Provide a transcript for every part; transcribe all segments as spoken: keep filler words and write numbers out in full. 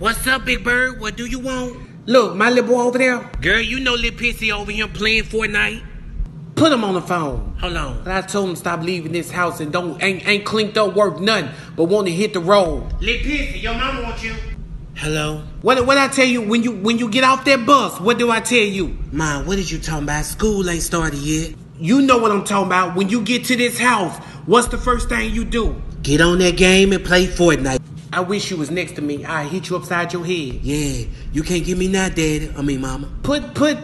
What's up, Big Bird? What do you want? Look, my little boy over there. Girl, you know little Pissy over here playing Fortnite. Put him on the phone. Hold on. And I told him stop leaving this house and don't ain't, ain't clinked up worth nothing, but want to hit the road. Little Pissy, your mama wants you. Hello? What what I tell you when you when you get off that bus, what do I tell you? Mom, what did you talking about? School ain't started yet. You know what I'm talking about. When you get to this house, what's the first thing you do? Get on that game and play Fortnite. I wish you was next to me. I hit you upside your head. Yeah, you can't get me now, Daddy. I mean, Mama. Put put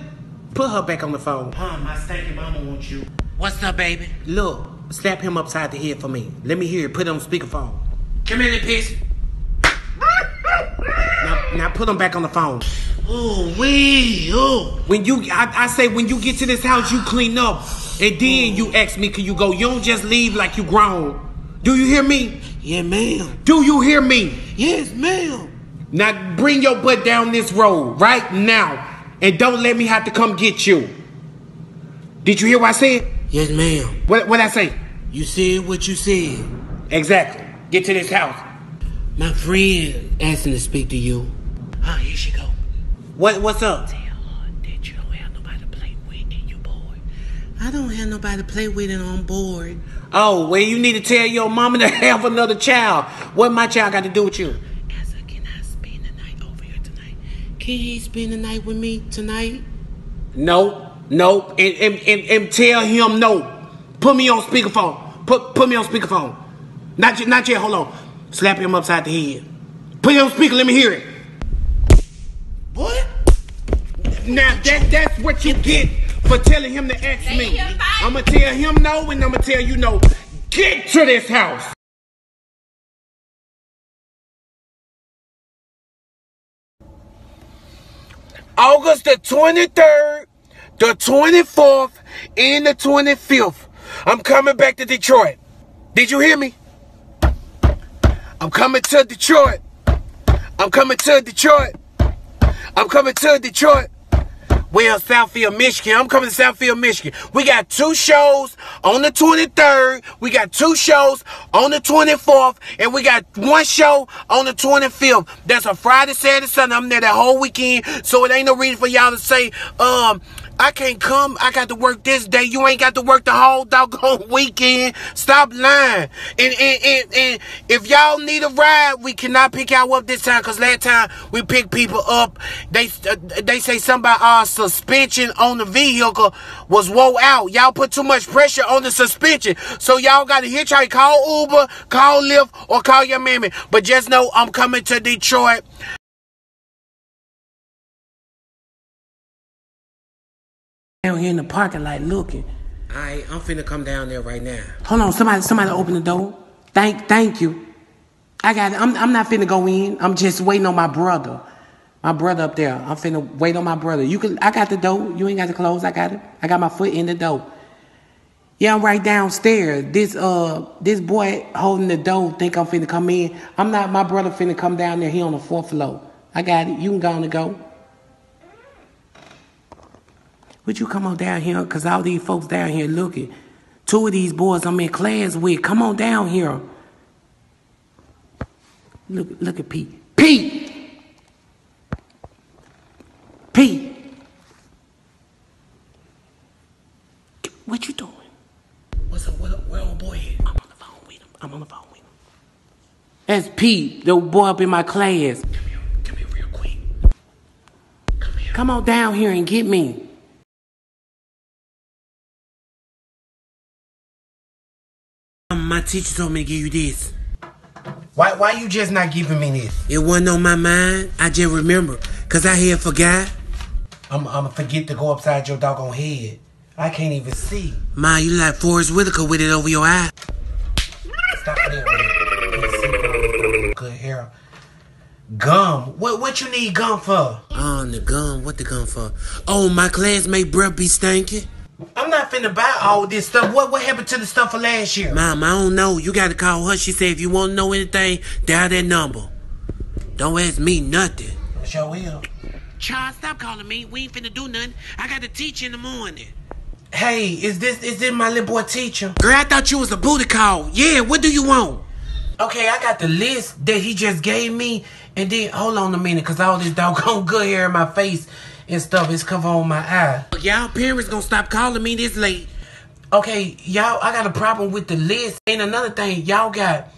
put her back on the phone. Mom, I stinking Mama wants you. What's up, baby? Look, slap him upside the head for me. Let me hear it. Put it on speakerphone. Come here, little piss. Now, now put him back on the phone. Ooh, wee, ooh. When you, I, I say when you get to this house, you clean up. And then you ask me, can you go? You don't just leave like you grown. Do you hear me? Yeah, ma'am. Do you hear me? Yes, ma'am. Now bring your butt down this road right now. And don't let me have to come get you. Did you hear what I said? Yes, ma'am. What what I say? You said what you said. Exactly. Get to this house. My friend asking to speak to you. Oh, here she go. What what's up? Tell her that you don't have nobody to play with and you're bored. I don't have nobody to play with and I'm bored. Oh, well, you need to tell your mama to have another child. What my child got to do with you? Ask her, can I spend the night over here tonight? Can he spend the night with me tonight? No, no, and and, and, and tell him no. Put me on speakerphone. Put put me on speakerphone. Not yet, not yet. Hold on. Slap him upside the head. Put him on speaker. Let me hear it. What? Now that that's what you get for telling him to ask me. I'ma tell him no and I'ma tell you no. Get to this house. August the twenty-third, the twenty-fourth, and the twenty-fifth. I'm coming back to Detroit. Did you hear me? I'm coming to Detroit. I'm coming to Detroit. I'm coming to Detroit. Well, Southfield, Michigan. I'm coming to Southfield, Michigan. We got two shows on the twenty-third. We got two shows on the twenty-fourth. And we got one show on the twenty-fifth. That's a Friday, Saturday, Sunday. I'm there that whole weekend. So it ain't no reason for y'all to say, um, I can't come. I got to work this day. You ain't got to work the whole doggone weekend. Stop lying. And, and, and, and if y'all need a ride, we cannot pick y'all up this time. Because last time we picked people up, they uh, they say something about our suspension on the vehicle was wore out. Y'all put too much pressure on the suspension. So y'all got to hitchhike. Call Uber, call Lyft, or call your mammy. But just know I'm coming to Detroit. Down here in the parking lot looking. Alright, I'm finna come down there right now. Hold on, somebody somebody open the door. Thank thank you. I got it. I'm I'm not finna go in. I'm just waiting on my brother. My brother up there. I'm finna wait on my brother. You can I got the door. You ain't got the clothes. I got it. I got my foot in the door. Yeah, I'm right downstairs. This uh this boy holding the door think I'm finna come in. I'm not my brother finna come down there. He on the fourth floor. I got it. You can go on and go. Would you come on down here? Because all these folks down here looking. Two of these boys I'm in class with. Come on down here. Look, look at Pete. Pete! Pete! What you doing? What's up? What up? Where old boy at? I'm on the phone with him. I'm on the phone with him. That's Pete, the boy up in my class. Come here. Come here real quick. Come here. Come on down here and get me. My teacher told me to give you this. Why why you just not giving me this? It wasn't on my mind. I just remember. Because I had forgot. I'm going to forget to go upside your doggone head. I can't even see. Ma, you like Forrest Whitaker with it over your eye. Stop there. Good hair. Gum. What what you need gum for? Um, the gum. What the gum for? Oh, my classmate breath be stinking. I'm not finna buy all this stuff. What what happened to the stuff for last year? Mom, I don't know. You gotta call her. She said if you wanna know anything, dial that number. Don't ask me nothing. I sure will. Child, stop calling me. We ain't finna do nothing. I gotta teach in the morning. Hey, is this is this my little boy teacher? Girl, I thought you was a booty call. Yeah, what do you want? Okay, I got the list that he just gave me, And then, hold on a minute, because all this doggone good hair in my face and stuff is covered on my eye. Y'all parents gonna stop calling me this late. Okay, y'all, I got a problem with the list. And another thing, y'all got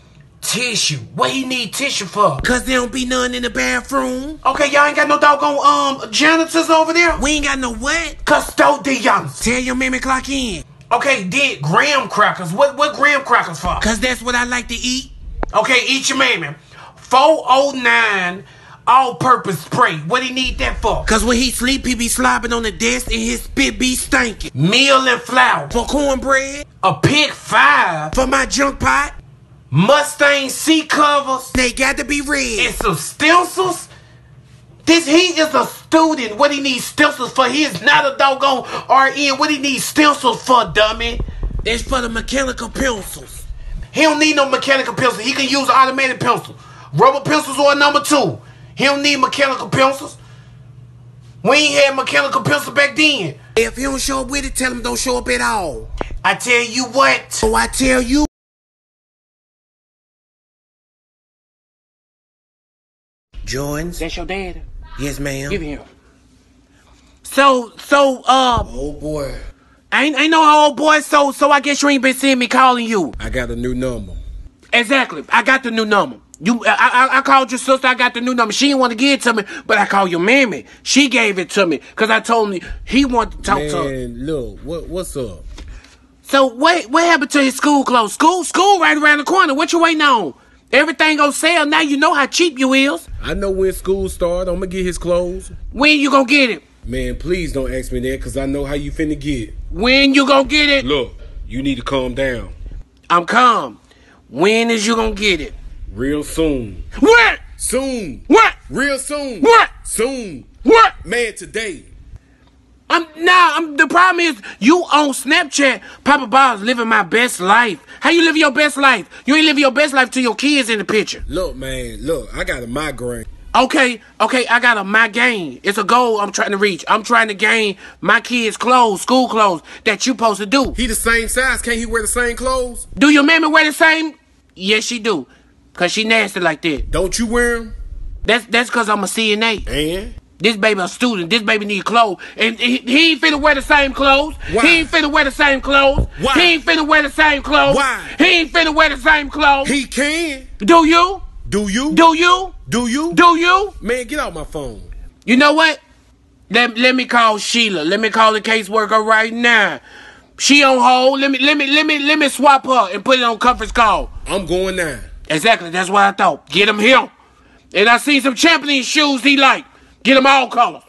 tissue. What you need tissue for? Because there don't be none in the bathroom. Okay, y'all ain't got no doggone um janitors over there? We ain't got no what? Custodians. Tell your mammy clock in. Okay, did graham crackers. What, what graham crackers for? Because that's what I like to eat. Okay, eat your mammy. four oh nine all-purpose spray. What he need that for? Because when he sleep, he be slobbing on the desk and his spit be stinking. Meal and flour. For cornbread. A pick five. For my junk pot. Mustang seat covers. They got to be red. And some stencils. This, he is a student. What he needs stencils for? He is not a doggone R N. What he needs stencils for, dummy? That's for the mechanical pencils. He don't need no mechanical pencil. He can use automatic pencil. Rubber pencils or number two. He don't need mechanical pencils. We ain't had mechanical pencil back then. If he don't show up with it, tell him don't show up at all. I tell you what. So I tell you. Jones. That's your daddy? Yes, ma'am. Give him. So, so, uh. Oh, boy. Ain't, ain't no old boy, so, so I guess you ain't been seeing me calling you. I got a new number. Exactly. I got the new number. You, I, I, I called your sister. I got the new number. She didn't want to give it to me, but I called your mammy. She gave it to me because I told him he wanted to talk Man, to her. Man, look, what, what's up? So what, what happened to his school clothes? School, school right around the corner. What you waiting on? Everything on sale now. You know how cheap you is. I know when school starts. I'm gonna get his clothes. When you gonna get it? Man, please don't ask me that because I know how you finna get it. When you gonna get it? Look, you need to calm down. I'm calm. When is you gonna get it? Real soon. What? Soon. What? Real soon. What? Soon. What? Man, today. I'm nah. I'm, the problem is you on Snapchat. Papa Bob's living my best life. How you living your best life? You ain't living your best life till your kids in the picture. Look, man. Look, I got a migraine. Okay, okay, I got a my gain. It's a goal I'm trying to reach. I'm trying to gain my kids' clothes, school clothes that you supposed to do. He the same size. Can't he wear the same clothes? Do your mammy wear the same? Yes, she do. Cause she nasty like that. Don't you wear them? That's that's cause I'm a C N A. And? This baby a student. This baby need clothes. And he, he ain't finna wear the same clothes. Why? He ain't finna wear the same clothes. Why? He ain't finna wear the same clothes. Why? He ain't finna wear the same clothes. He can. Do you? Do you? Do you? Do you? Do you? Man, get off my phone. You know what? Let, let me call Sheila. Let me call the caseworker right now. She on hold. Let me let me let me let me swap her and put it on conference call. I'm going now. Exactly, that's what I thought. Get him here. And I seen some Champion shoes he liked. Get them all color.